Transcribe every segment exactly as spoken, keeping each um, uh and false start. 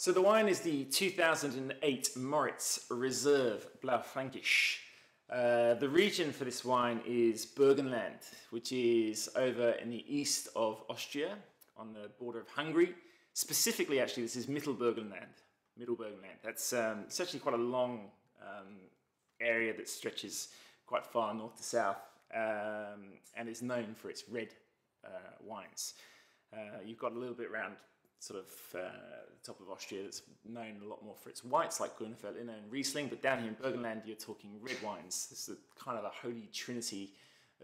So the wine is the two thousand eight Moritz Reserve Blaufränkisch. Uh, the region for this wine is Burgenland, which is over in the east of Austria, on the border of Hungary. Specifically, actually, this is Mittelburgenland. Mittelburgenland. That's um, it's actually quite a long um, area that stretches quite far north to south, um, and is known for its red uh, wines. Uh, you've got a little bit around sort of uh, the top of Austria that's known a lot more for its whites, like Grüner Veltliner and Riesling, but down here in Burgenland you're talking red wines. This is a, kind of a holy trinity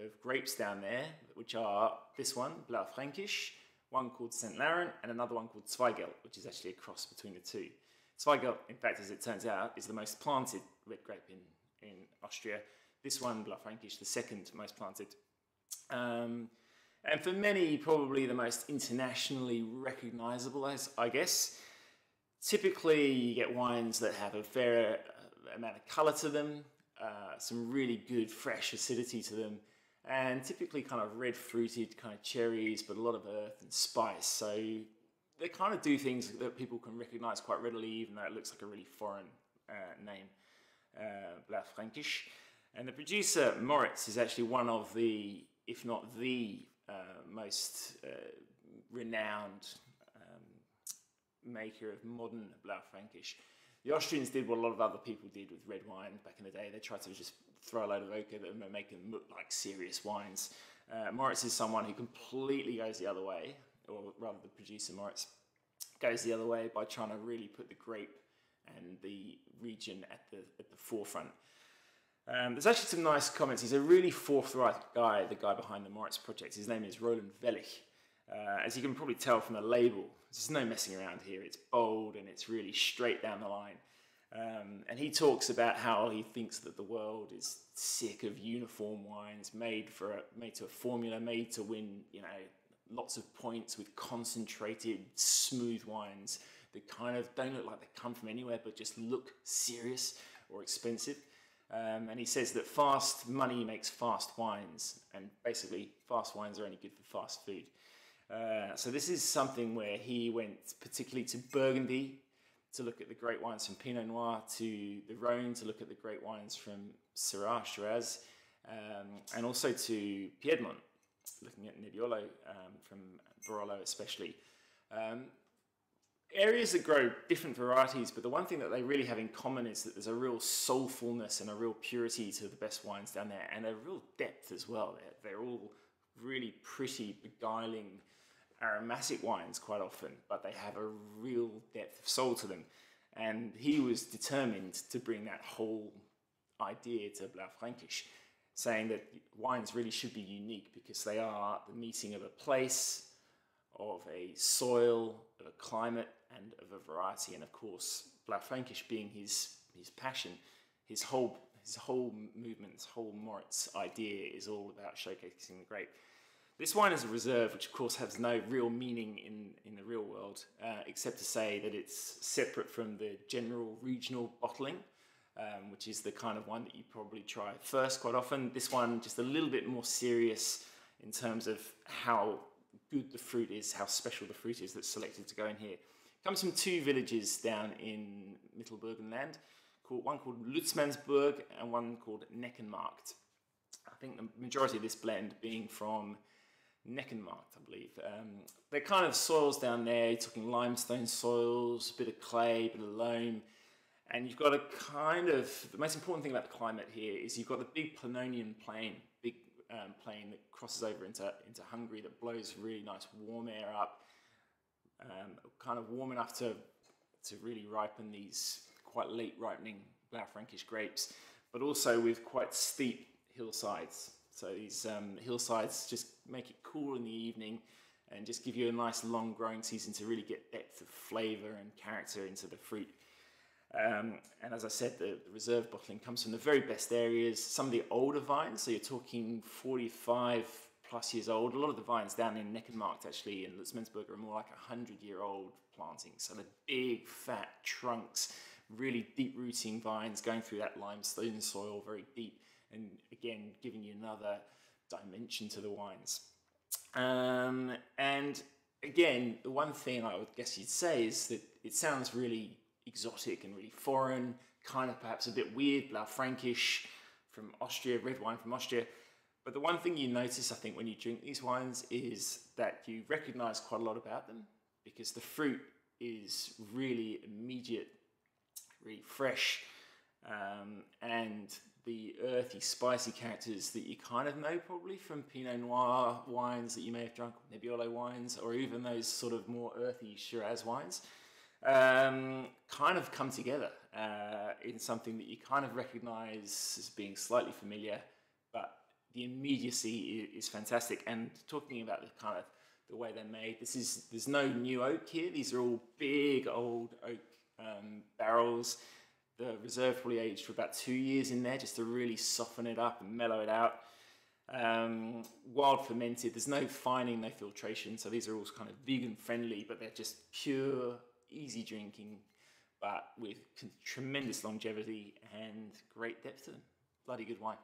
of grapes down there, which are this one, Blaufränkisch, one called Saint Laurent, and another one called Zweigelt, which is actually a cross between the two. Zweigelt, in fact, as it turns out, is the most planted red grape in, in Austria. This one, Blaufränkisch, the second most planted. Um, And for many, probably the most internationally recognizable, I guess. Typically, you get wines that have a fair amount of color to them, uh, some really good, fresh acidity to them, and typically kind of red-fruited kind of cherries, but a lot of earth and spice. So they kind of do things that people can recognize quite readily, even though it looks like a really foreign uh, name, uh, Blaufränkisch. And the producer, Moritz, is actually one of the, if not the, Uh, most uh, renowned um, maker of modern Blaufränkisch. The Austrians did what a lot of other people did with red wine back in the day. They tried to just throw a load of oak at them and make them look like serious wines. Uh, Moritz is someone who completely goes the other way, or rather the producer Moritz goes the other way by trying to really put the grape and the region at the, at the forefront. Um, there's actually some nice comments. He's a really forthright guy, the guy behind the Moritz project. His name is Roland Velich. Uh, as you can probably tell from the label, there's no messing around here. It's bold and it's really straight down the line. Um, and he talks about how he thinks that the world is sick of uniform wines made for a, made to a formula, made to win, you know, lots of points with concentrated, smooth wines that kind of don't look like they come from anywhere, but just look serious or expensive. Um, and he says that fast money makes fast wines, and basically fast wines are only good for fast food. Uh, so this is something where he went particularly to Burgundy to look at the great wines from Pinot Noir, to the Rhone to look at the great wines from Syrah, Shiraz, um, and also to Piedmont, looking at Nebbiolo um, from Barolo especially. Um, Areas that grow different varieties, but the one thing that they really have in common is that there's a real soulfulness and a real purity to the best wines down there, and a real depth as well. They're, they're all really pretty, beguiling, aromatic wines quite often, but they have a real depth of soul to them. And he was determined to bring that whole idea to Blaufränkisch, saying that wines really should be unique because they are the meeting of a place, of a soil, of a climate, and of a variety. And of course, Blaufränkisch being his his passion, his whole his whole movement, his whole Moritz idea is all about showcasing the grape. This wine is a reserve, which of course has no real meaning in in the real world, uh, except to say that it's separate from the general regional bottling, um, which is the kind of one that you probably try first quite often. This one just a little bit more serious in terms of how good the fruit is, how special the fruit is that's selected to go in here. It comes from two villages down in Mittelburgenland, called, one called Lutzmannsburg and one called Neckenmarkt. I think the majority of this blend being from Neckenmarkt, I believe. Um, they're kind of soils down there, you're talking limestone soils, a bit of clay, a bit of loam, and you've got a kind of, the most important thing about the climate here is you've got the big Pannonian plain, big Um, plain that crosses over into, into Hungary, that blows really nice warm air up, um, kind of warm enough to, to really ripen these quite late ripening Blaufränkisch grapes, but also with quite steep hillsides. So these um, hillsides just make it cool in the evening and just give you a nice long growing season to really get depth of flavour and character into the fruit. Um, and as I said, the, the reserve bottling comes from the very best areas, some of the older vines, so you're talking forty-five plus years old. A lot of the vines down in Neckenmarkt actually in Lutzmannsburg are more like one hundred year old plantings. So the big fat trunks, really deep rooting vines going through that limestone soil very deep, and again giving you another dimension to the wines. Um, and again, the one thing I would guess you'd say is that it sounds really exotic and really foreign, kind of perhaps a bit weird, Blaufränkisch from Austria, red wine from Austria. But the one thing you notice, I think, when you drink these wines is that you recognize quite a lot about them, because the fruit is really immediate, really fresh, um, and the earthy, spicy characters that you kind of know probably from Pinot Noir wines that you may have drunk, Nebbiolo wines, or even those sort of more earthy Shiraz wines, um, kind of come together uh, in something that you kind of recognize as being slightly familiar, but the immediacy is fantastic. And talking about the kind of the way they're made, this is there's no new oak here. These are all big old oak um, barrels. The reserve probably aged for about two years in there just to really soften it up and mellow it out. Um, wild fermented. There's no fining, no filtration. So these are all kind of vegan friendly, but they're just pure, easy drinking, but with tremendous longevity and great depth to them. Bloody good wine.